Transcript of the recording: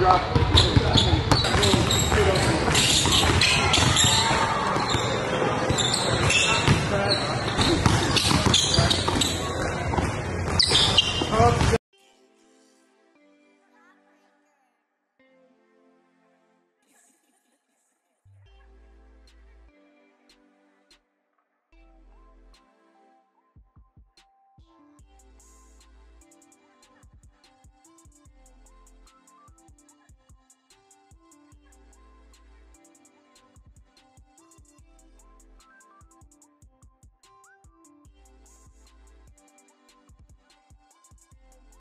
Drop.